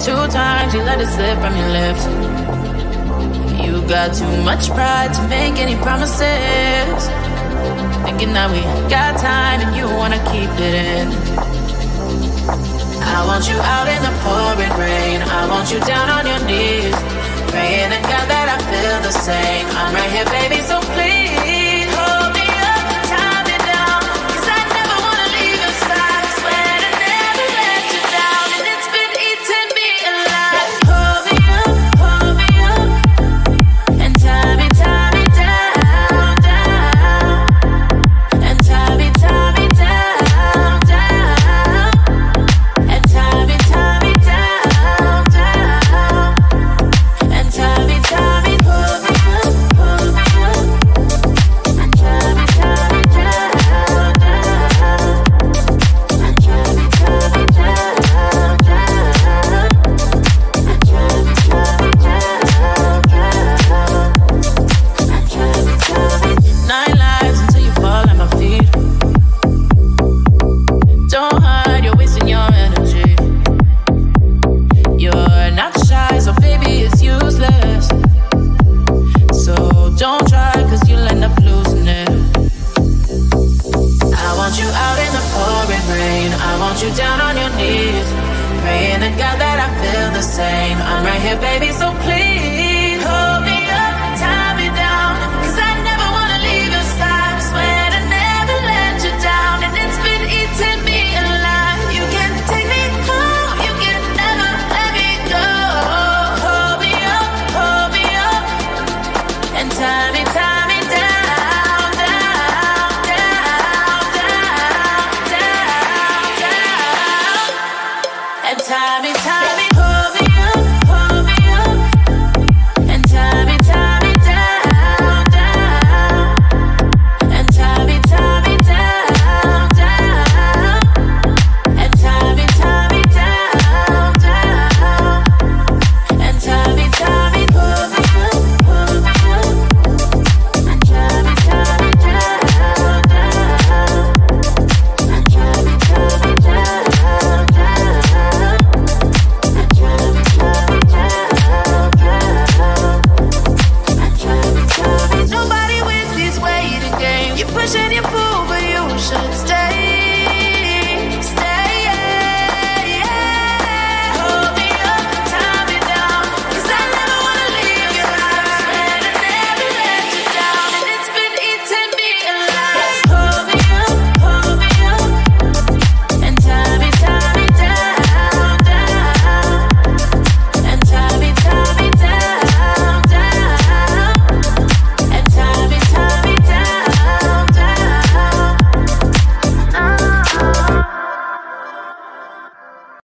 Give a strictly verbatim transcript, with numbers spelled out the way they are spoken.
two times, you let it slip from your lips. You got too much pride to make any promises, thinking that we got time and you wanna keep it in. I want you out in the pouring rain, I want you down on your knees, praying to God that I feel the same. I'm right here, baby, so please. Praying to God that I feel the same. I'm right here, baby, so please.